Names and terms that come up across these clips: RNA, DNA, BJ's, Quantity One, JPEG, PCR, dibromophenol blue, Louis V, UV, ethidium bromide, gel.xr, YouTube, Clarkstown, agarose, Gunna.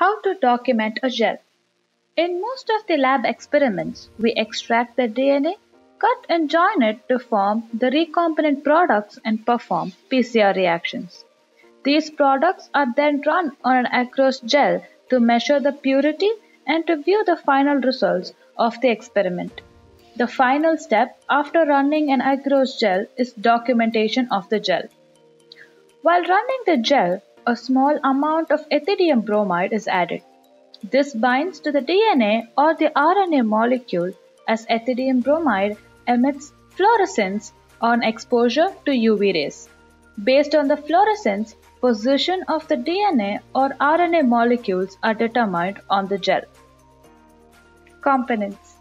How to document a gel. In most of the lab experiments, we extract the DNA, cut and join it to form the recombinant products and perform PCR reactions. These products are then run on an agarose gel to measure the purity and to view the final results of the experiment. The final step after running an agarose gel is documentation of the gel. While running the gel, a small amount of ethidium bromide is added. This binds to the DNA or the RNA molecule as ethidium bromide emits fluorescence on exposure to UV rays. Based on the fluorescence, position of the DNA or RNA molecules are determined on the gel. Components: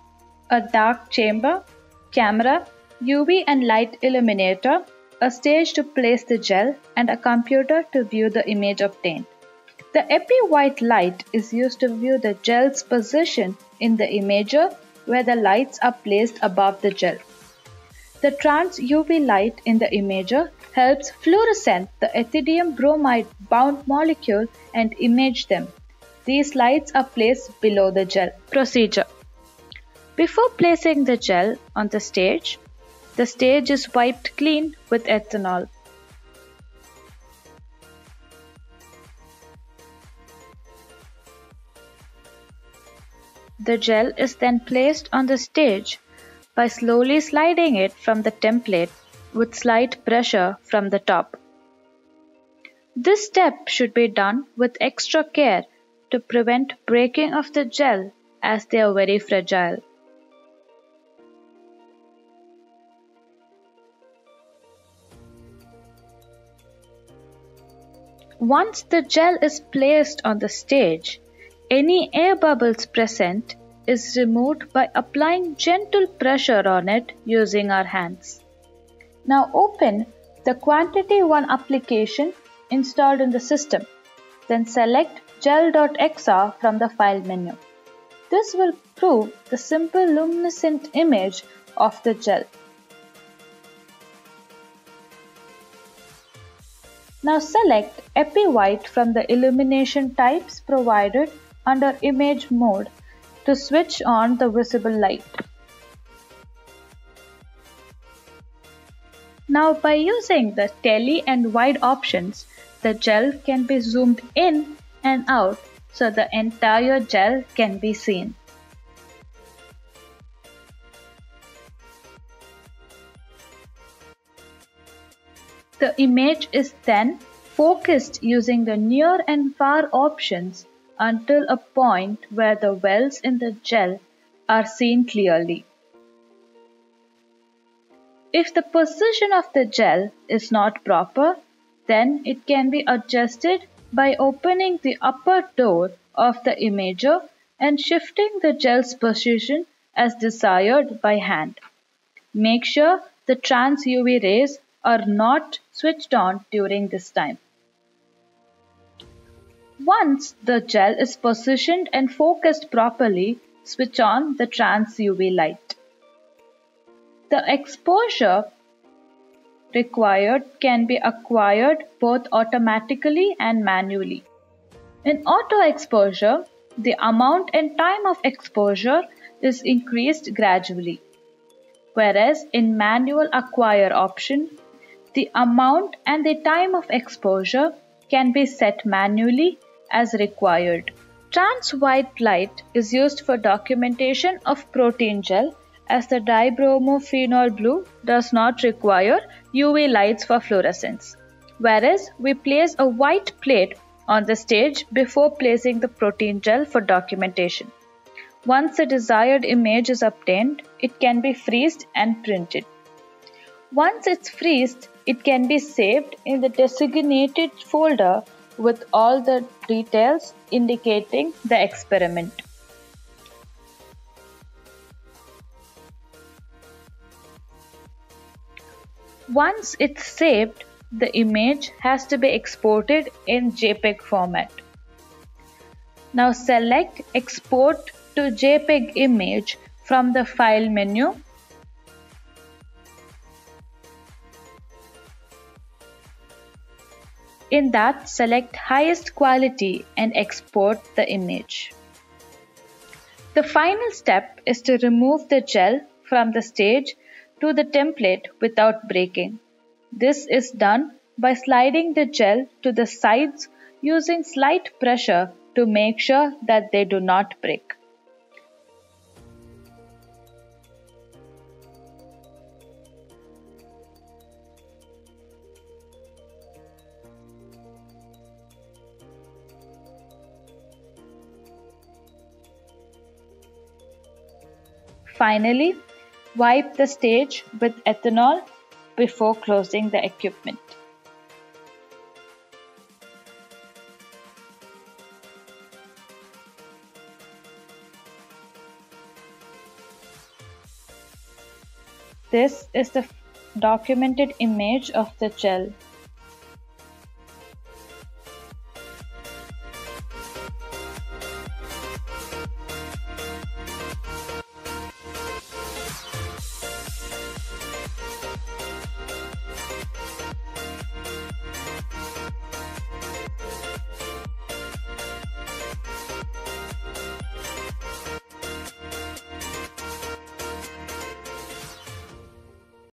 a dark chamber, camera, UV and light illuminator, a stage to place the gel, and a computer to view the image obtained. The epi-white light is used to view the gel's position in the imager where the lights are placed above the gel. The trans-UV light in the imager helps fluorescent the ethidium bromide bound molecule and image them. These lights are placed below the gel. Procedure: before placing the gel on the stage is wiped clean with ethanol. The gel is then placed on the stage by slowly sliding it from the template with slight pressure from the top. This step should be done with extra care to prevent breaking of the gel as they are very fragile. Once the gel is placed on the stage, any air bubbles present is removed by applying gentle pressure on it using our hands. Now open the Quantity One application installed in the system. Then select gel.xr from the file menu. This will prove the simple luminescent image of the gel. Now select Epi White from the illumination types provided under image mode to switch on the visible light. Now by using the tele and wide options, the gel can be zoomed in and out so the entire gel can be seen. The image is then focused using the near and far options until a point where the wells in the gel are seen clearly. If the position of the gel is not proper, then it can be adjusted by opening the upper door of the imager and shifting the gel's position as desired by hand. Make sure the trans UV rays are not switched on during this time. Once the gel is positioned and focused properly, switch on the trans UV light. The exposure required can be acquired both automatically and manually. In auto exposure, the amount and time of exposure is increased gradually, whereas in manual acquire option, the amount and the time of exposure can be set manually as required. Trans white light is used for documentation of protein gel as the dibromophenol blue does not require UV lights for fluorescence, whereas we place a white plate on the stage before placing the protein gel for documentation. Once the desired image is obtained, it can be freezed and printed. Once it's freezed, it can be saved in the designated folder with all the details indicating the experiment. Once it's saved, the image has to be exported in JPEG format. Now select Export to JPEG image from the file menu. In that, select highest quality and export the image. The final step is to remove the gel from the stage to the template without breaking. This is done by sliding the gel to the sides using slight pressure to make sure that they do not break. Finally, wipe the stage with ethanol before closing the equipment. This is the documented image of the gel.